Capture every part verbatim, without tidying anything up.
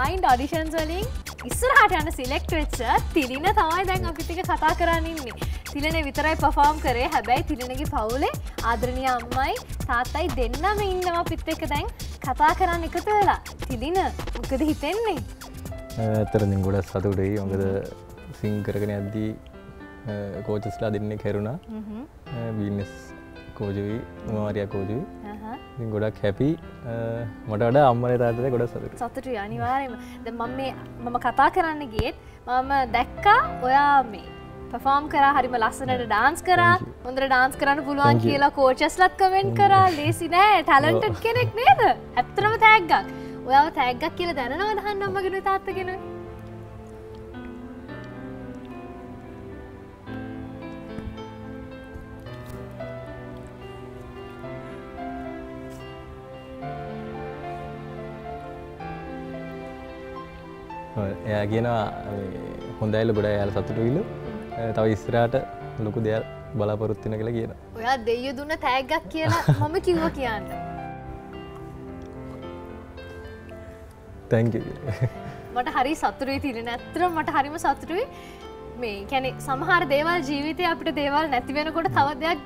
blind auditions වලින් ඉස්සරහට යන select වෙච්ච තිලින තමයි දැන් අපිත් එක්ක කතා කරගෙන ඉන්නේ. තිලිනේ විතරයි perform කරේ. හැබැයි තිලිනගේ පවුලේ ආදරණීය අම්මයි තාත්තයි දෙන්නම ඉන්නවා අපිත් එක්ක දැන් කතා කරන් එකතු වෙලා. තිලින මොකද හිතෙන්නේ? අතරෙන් ගොඩක් සතුටුයි. මොකද sing කරගෙන යද්දී කෝච්ස්ලා දෙන්නෙක් හැරුණා. හ්ම්. බිස්නස් කෝජුයි, මොමාරියා කෝජුයි. ඉතින් ගොඩක් හැපි මට වඩා අම්මලා තාත්තලා ගොඩක් සතුටුයි. සතුටුයි අනිවාර්යයෙන්ම. දැන් මම මේ මම කතා කරන්න ගියෙත් මම දැක්කා ඔයා මේ perform කරා හරිම ලස්සනට dance කරා. හොඳට dance කරන්න පුළුවන් කියලා coachesලාත් comment කරා. ලේසි නෑ talented කෙනෙක් නේද? ඇත්තටම tag එකක්. ඔයාව tag එකක් කියලා දැනනවද හන්න අම්මගෙනුයි තාත්තගෙනුයි? එයා කියනවා හොඳයිල ගොඩයි යාල සතුටුයිලු. තව ඉස්සරහට ලොකු දෙයක් බලාපොරොත්තු වෙනවා කියලා කියනවා. ඔයා දෙයිය දුන්න ටැග් එකක් කියලා මම කිව්වා කියන්න. Thank you. මට හරි සතුටුයි තිරෙන. ඇත්තටම මට හරිම සතුටුයි. මේ කියන්නේ සමහර දේවල් ජීවිතේ අපිට දේවල් නැති වෙනකොට තව දෙයක්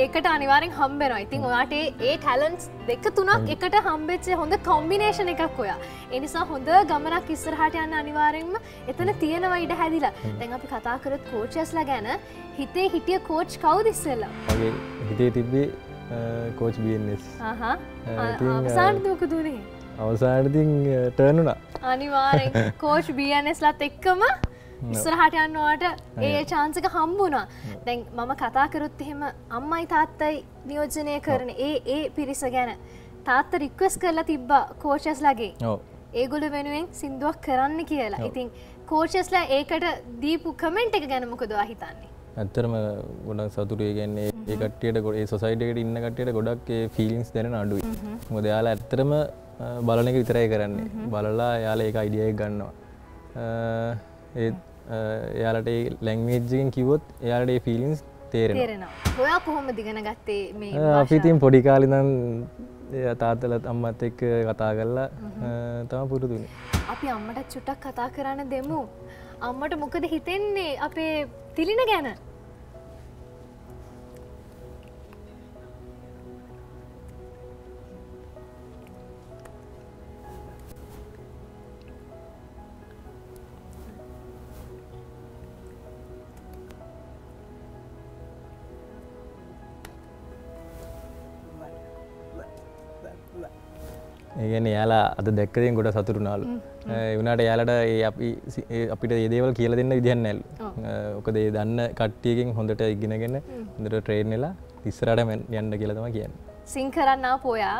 ඒකට අනිවාර්යෙන් හම්බ වෙනවා. ඉතින් ඔයාට ඒ ටැලන්ට්ස් දෙක තුනක් එකට හම්බෙච්ච හොඳ කම්බිනේෂන් එකක් ඔයා. ඒ නිසා හොඳ ගමනක් ඉස්සරහට යන්න අනිවාර්යෙන්ම එතන තියෙනවා ඉඩ හැදිලා. දැන් අපි කතා කරොත් කෝච්ස්ලා ගැන හිතේ හිටිය කෝච් කවුද ඉස්සෙල්ලා? මගේ හිතේ තිබ්බේ කෝච් බීඑන්එස්. අහහ. අවසානට මොකද උනේ? අවසානටදී ටර්න් වුණා. අනිවාර්යෙන් කෝච් බීඑන්එස් ලත් එක්කම ඉස්සරහට යන්න ඔයාට ඒ chance එක හම්බුණා. දැන් මම කතා කරොත් එහෙම අම්මයි තාත්තයි නියෝජනය කරන ඒ ඒ පිරිස ගැන තාත්තා රික්වෙස්ට් කරලා තිබ්බා කෝච්ස්ලාගේ. ඔව්. ඒගොල්ලෝ වෙනුවෙන් සින්දුවක් කරන්න කියලා. ඉතින් කෝච්ස්ලා ඒකට දීපු කමෙන්ට් එක ගැන මොකද ඔයා හිතන්නේ? ඇත්තටම ගොඩක් සතුටුයි. කියන්නේ ඒ කට්ටියට ඒ සොසයිටි එකට ඉන්න කට්ටියට ගොඩක් ඒ ෆීලිංග්ස් දැනෙන අඩුයි. මොකද යාලා ඇත්තටම බලන එක විතරයි කරන්නේ. බලලා යාලා ඒක අයිඩියා එකක් ගන්නවා. ඒ එයාලට ඒ ලැන්ග්වේජ් එකෙන් කිව්වොත් එයාලට ඒ ෆීලිංග්ස් තේරෙනවා. තේරෙනවා. ඔයා කොහොමද ඉගෙන ගත්තේ මේ භාෂාව? අපි ඉතින් පොඩි කාලේ ඉඳන් තාත්තලාත් අම්මත් එක්ක කතා කරලා තමයි පුරුදු වුනේ. අපි අම්මට චුට්ටක් කතා කරන්න දෙමු. අම්මට මොකද හිතෙන්නේ අපේ තිලින ගැන? ඒගැන යාලා අද දැක්කදෙන් ගොඩ සතුරුනාලු. එවනාට යාලට අපි අපිට ඒදේවල් කියල දෙන්න විදිහන්නඇල්. ඕකද ඒ දන්න කට්ටියකින් හොඳට ඉගෙනගෙන හොඳට ට්‍රේන්නෙලා ඉස්සරට යන්න කියලතම කියන්න. සිං කරන්නා පොයා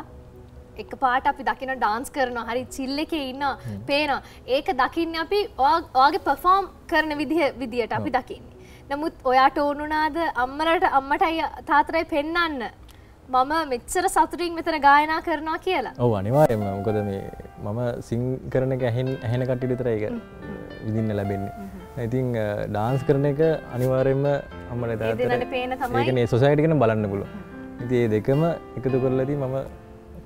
එක පාට අපි දකින ඩාන්ස් කරනවා හරි චිල්ල එක ඉන්න පේනවා. ඒක දකින්න අපි ඔයාගේ පෆෝම් කරන විදිහ විදිහට අපි දකින්නේ. නමුත් ඔයාට ඕනුනාද අම්මලට අම්මටයි තාතරයි පෙන්නන්න. මම මෙච්චර සතුටින් මෙතන ගායනා කරනවා කියලා. ඔව් අනිවාර්යයෙන්ම. මොකද මේ මම සිං කරන එක ඇහෙන ඇහෙන කට්ටිය විතරයි ඒක විඳින්න ලැබෙන්නේ. ඉතින් dance කරන එක අනිවාර්යයෙන්ම අම්මලා තාත්තලා ඒ දෙන්නට පේන තමයි. ඒ කියන්නේ society ගැන බලන්න පුළුවන්. ඉතින් මේ දෙකම එකතු කරලා ඉතින් මම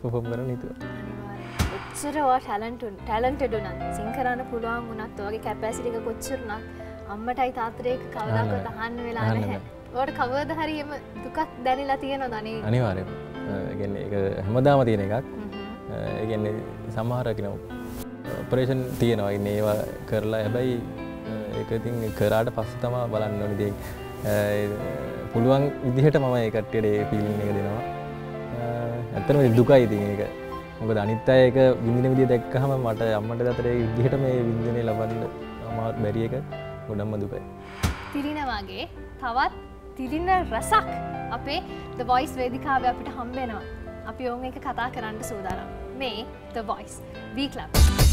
perform කරන්න හිතුවා. ඔච්චර ඔයා talented talented උනත් සිං කරන්න පුළුවන් උනත් ඔයාගේ capacity එක කොච්චර උනත් අම්මටයි තාත්තට ඒක කවදාකවත් අහන්න වෙලා නැහැ. ඔයාට කවද හරි එම දුකක් දැනෙලා තියෙනවද අනේ? අනිවාර්යයෙන්ම. ඒ කියන්නේ ඒක හැමදාම තියෙන එකක්. ඒ කියන්නේ සමහර කෙනෙක් ඔපරේෂන් තියෙනවා. ඉතින් ඒවා කරලා හැබැයි ඒක ඉතින් කරාට පස්සේ තමයි බලන්න ඕනේ දෙයක්. පුළුවන් විදිහට මම ඒ කට්ටියට ඒ ෆීලින් එක දෙනවා. ඇත්තටම ඒ දුකයි ඉතින් ඒක. මොකද අනිත් අය ඒක විඳින විදිය දැක්කහම මට අම්මට දතර ඒ විදිහට මේ විඳිනේ ලබන්න අමාරු බැරි එක ගොඩක්ම දුකයි. තිලිනා වගේ තවත් තිලින රසක් අපේ The Voice වේදිකාවේ අපිට හම්බ වෙනවා. අපි ඕන් එක කතා කරන්න සූදානම්. මේ The Voice. We Club.